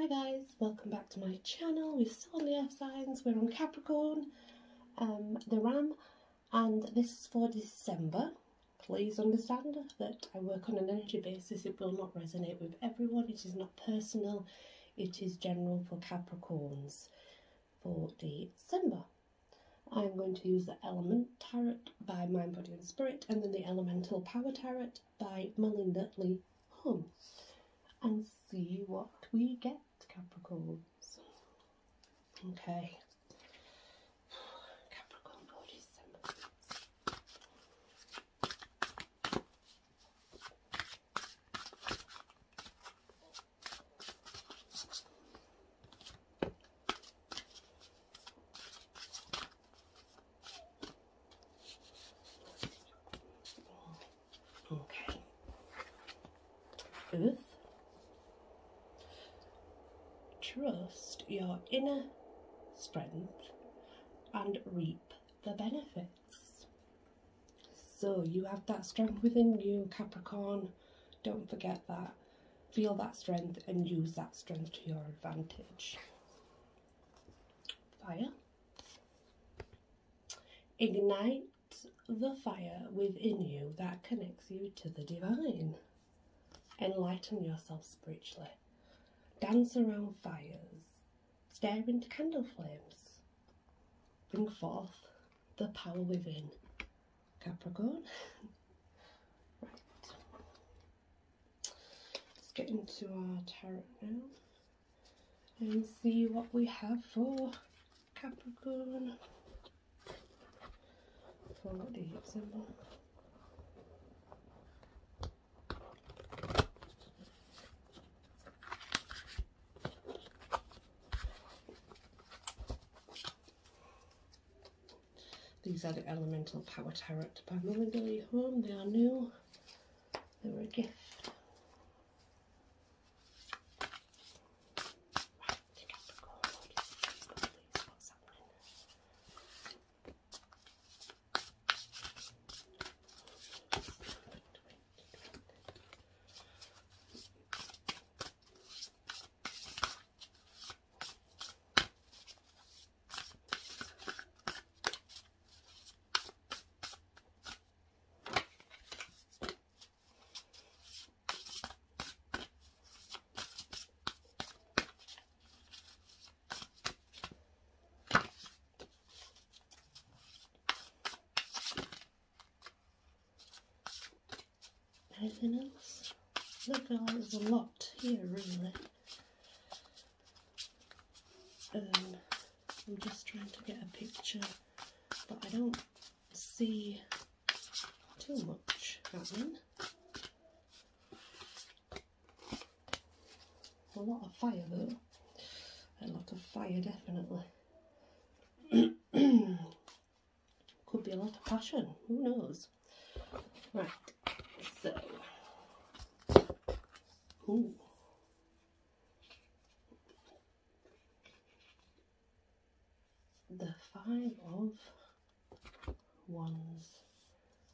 Hi guys, welcome back to my channel. We've still the earth signs. We're on Capricorn, the Ram, and this is for December. Please understand that I work on an energy basis. It will not resonate with everyone. It is not personal. It is general for Capricorns for December. I'm going to use the Element Tarot by Mind, Body and Spirit, and then the Elemental Power Tarot by Melinda Lee Hum, and see what we get, Capricorns. Okay. Capricorn for December. Okay. Earth. Trust your inner strength and reap the benefits. So you have that strength within you, Capricorn. Don't forget that. Feel that strength and use that strength to your advantage. Fire. Ignite the fire within you that connects you to the divine. Enlighten yourself spiritually. Dance around fires, stare into candle flames, bring forth the power within, Capricorn. Right, let's get into our tarot now and see what we have for Capricorn for December. These are the Elemental Power Tarot by Mother Billy Home. They are new. They were a gift. Right, Capricorn, please, what's anything else? Look, there's a lot here, really. I'm just trying to get a picture, but I don't see too much happening. A lot of fire, though. A lot of fire, definitely. Could be a lot of passion. Who knows? Right. So, ooh. The Five of Wands,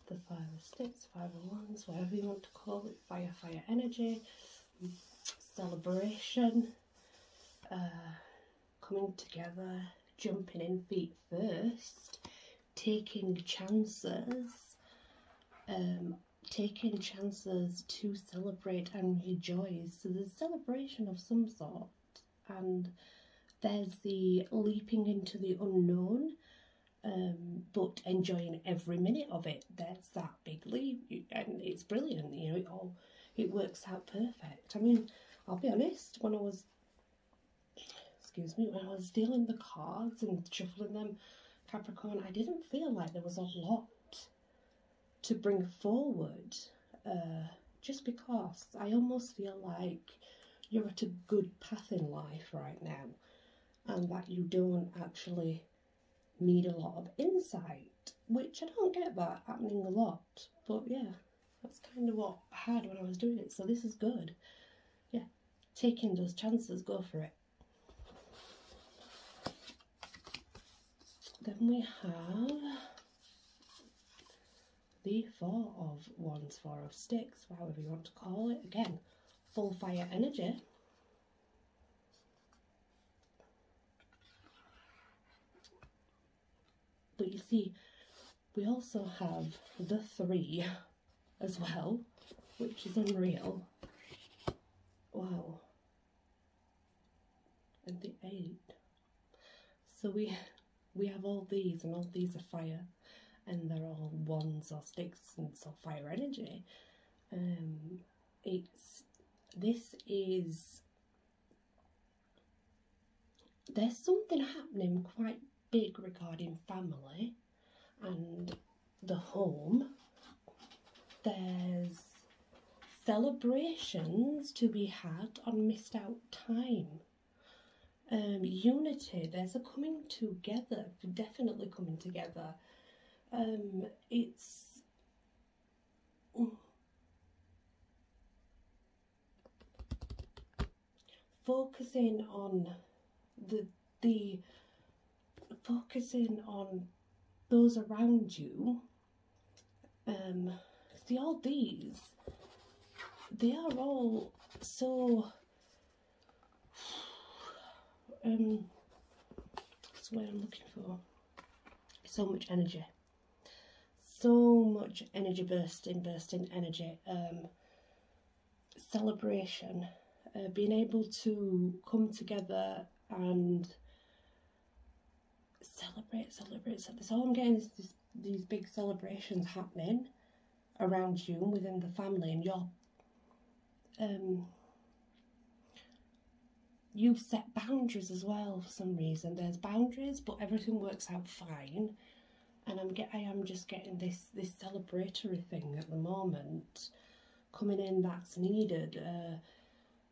the Five of Sticks, Five of Wands, whatever you want to call it, fire energy, celebration, coming together, jumping in feet first, taking chances, taking chances to celebrate and rejoice. So there's celebration of some sort, and there's the leaping into the unknown, but enjoying every minute of it. There's that big leap, and it's brilliant. You know, it works out perfect. I mean, I'll be honest, when I was dealing the cards and shuffling them, Capricorn, I didn't feel like there was a lot to bring forward, just because I almost feel like you're at a good path in life right now, and that you don't actually need a lot of insight, which I don't get that happening a lot, but yeah, that's kind of what I had when I was doing it, so this is good. Yeah, taking those chances, go for it. Then we have the Four of Wands, Four of Sticks, however you want to call it. Again, full fire energy. But you see, we also have the three as well, which is unreal. Wow. And the eight. So we have all these, and all these are fire, and they're all wands or sticks, and so fire energy. There's something happening quite big regarding family and the home. There's celebrations to be had on missed out time. Unity, there's a coming together, definitely coming together. It's... focusing on those around you. See, all these, they are all so that's what I'm looking for. So much energy, so much energy, bursting energy. Celebration, being able to come together and celebrate. So that's all I'm getting, is these big celebrations happening around you, within the family, and you've set boundaries as well for some reason. There's boundaries, but everything works out fine. And I am just getting this celebratory thing at the moment coming in that's needed,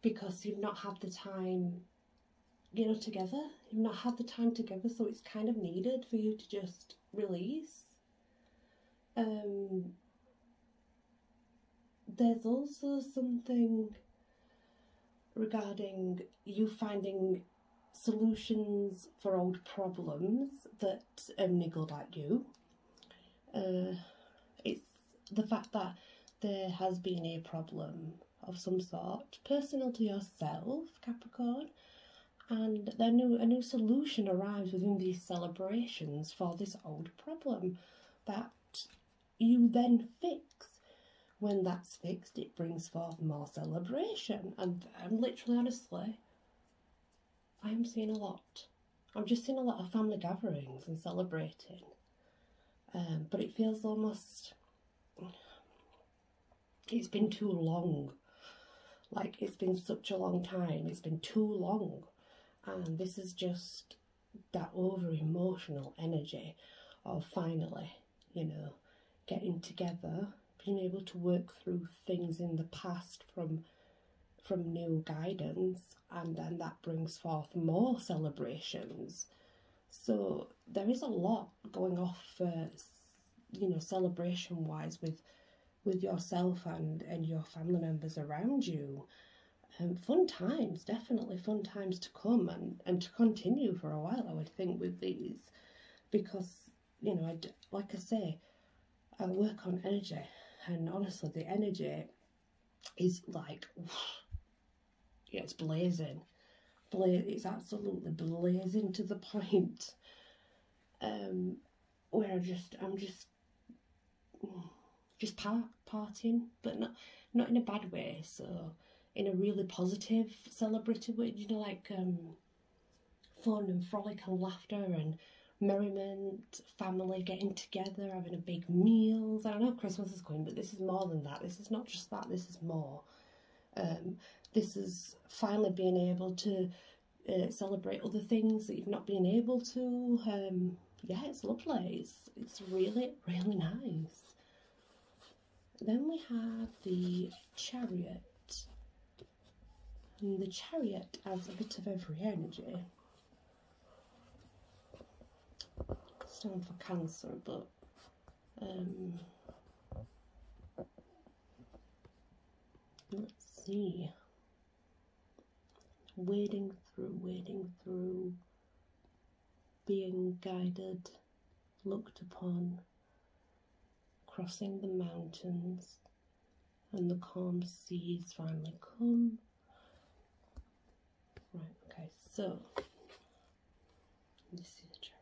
because you've not had the time, you know, together. You've not had the time together, so it's kind of needed for you to just release. There's also something regarding you finding solutions for old problems that niggled at you. It's the fact that there has been a problem of some sort, personal to yourself, Capricorn, and a new solution arrives within these celebrations for this old problem that you then fix. When that's fixed, it brings forth more celebration. And I'm literally, honestly, I am seeing a lot. I'm just seeing a lot of family gatherings and celebrating. But it feels almost, it's been too long. Like, it's been such a long time. It's been too long. And this is just that over-emotional energy of finally, you know, getting together, being able to work through things in the past from new guidance, and then that brings forth more celebrations. So there is a lot going off, you know, celebration wise with yourself and your family members around you. Fun times, definitely fun times to come and to continue for a while, I would think, with these, because, you know, like I say, I work on energy. And honestly, the energy is like, yeah, it's blazing. It's absolutely blazing, to the point where I'm just partying, but not in a bad way. So in a really positive, celebratory way, you know, like fun and frolic and laughter and merriment, family getting together, having a big meal. I know Christmas is coming, but this is more than that. This is not just that, this is more. This is finally being able to celebrate other things that you've not been able to. Yeah, it's lovely. It's really, really nice. Then we have the Chariot. And the Chariot has a bit of every energy. Stand for Cancer, but let's see. Wading through, being guided, looked upon, crossing the mountains, and the calm seas finally come. Right, okay, so, you see the Chariot.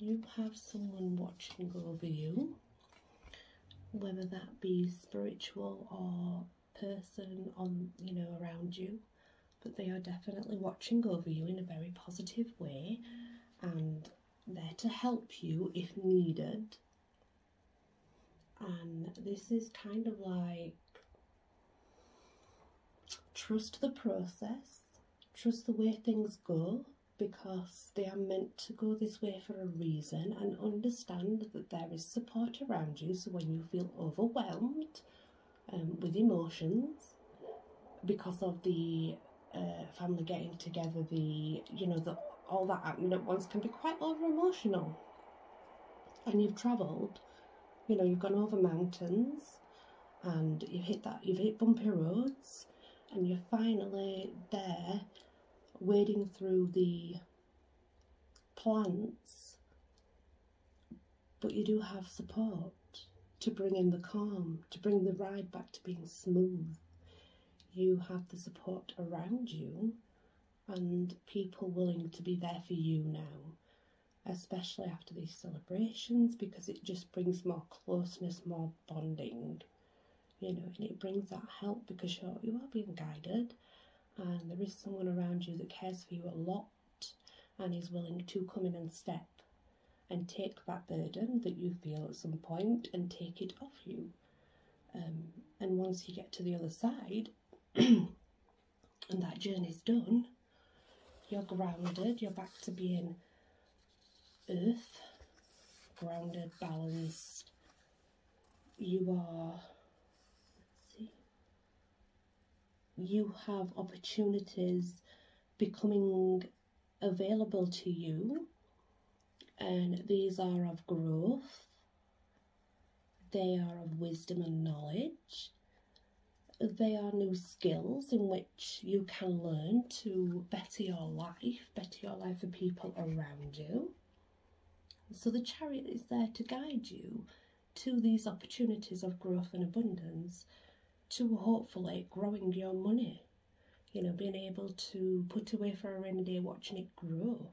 you have someone watching over you, whether that be spiritual or person on, you know, around you, but they are definitely watching over you in a very positive way and there to help you if needed. And this is kind of like, trust the process, trust the way things go, because they are meant to go this way for a reason, and understand that there is support around you. So when you feel overwhelmed with emotions because of the family getting together, the, you know, the, all that happening at once can be quite over emotional, and you've travelled, you know, you've gone over mountains and you've hit bumpy roads, and you're finally there wading through the plants, but you do have support to bring in the calm, to bring the ride back to being smooth. You have the support around you and people willing to be there for you now, especially after these celebrations, because it just brings more closeness, more bonding, you know, and it brings that help because you are being guided and there is someone around you that cares for you a lot and is willing to come in and step and take that burden that you feel at some point and take it off you. And once you get to the other side and that journey's done, you're grounded, you're back to being earth, grounded, balanced. You are, you have opportunities becoming available to you, and these are of growth, they are of wisdom and knowledge, they are new skills in which you can learn to better your life for people around you. So the Chariot is there to guide you to these opportunities of growth and abundance, to hopefully growing your money, you know, being able to put away for a rainy day, watching it grow,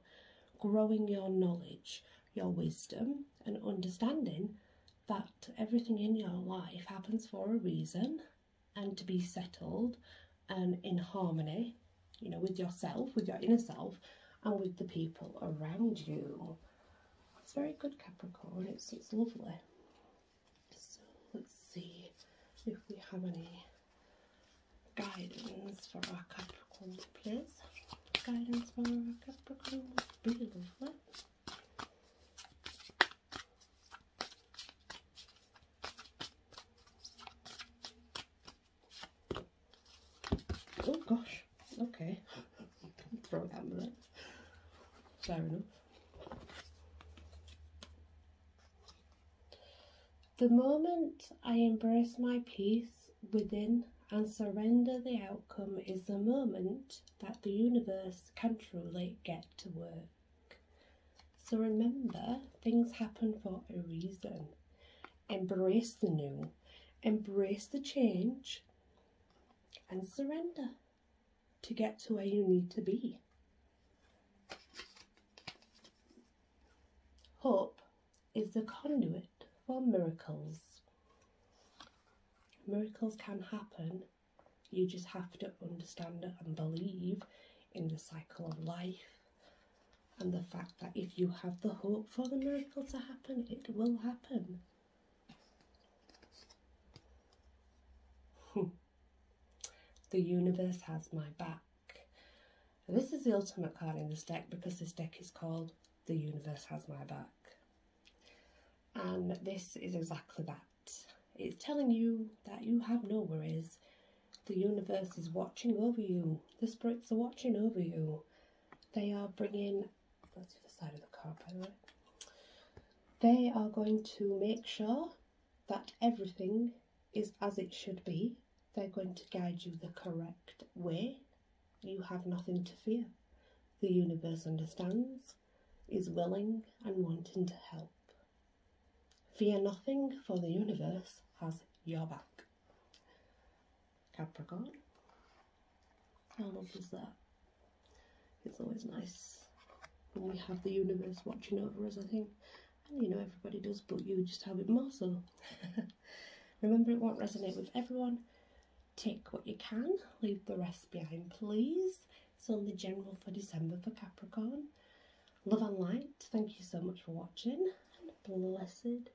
growing your knowledge, your wisdom, and understanding that everything in your life happens for a reason and to be settled and in harmony, you know, with yourself, with your inner self, and with the people around you. It's very good, Capricorn. It's lovely. So let's see if we have any guidance for our Capricorn, please. Guidance for our Capricorn would be lovely. Oh gosh, okay. Throw it out with it. Fair enough. The moment I embrace my peace within and surrender the outcome is the moment that the universe can truly get to work. So remember, things happen for a reason. Embrace the new, embrace the change, and surrender to get to where you need to be. Hope is the conduit for miracles. Miracles can happen, you just have to understand it and believe in the cycle of life and the fact that if you have the hope for the miracle to happen, it will happen. The universe has my back. This is the ultimate card in this deck because this deck is called The Universe Has My Back. And this is exactly that. It's telling you that you have no worries. The universe is watching over you. The spirits are watching over you. They are bringing... That's the other side of the card, by the way. They are going to make sure that everything is as it should be. They're going to guide you the correct way. You have nothing to fear. The universe understands, is willing and wanting to help. Fear nothing, for the universe has your back. Capricorn. How love is that? It's always nice and we have the universe watching over us, I think. And you know, everybody does, but you just have it more so. Remember, it won't resonate with everyone. Take what you can, leave the rest behind, please. It's only general for December for Capricorn. Love and light, thank you so much for watching, and blessed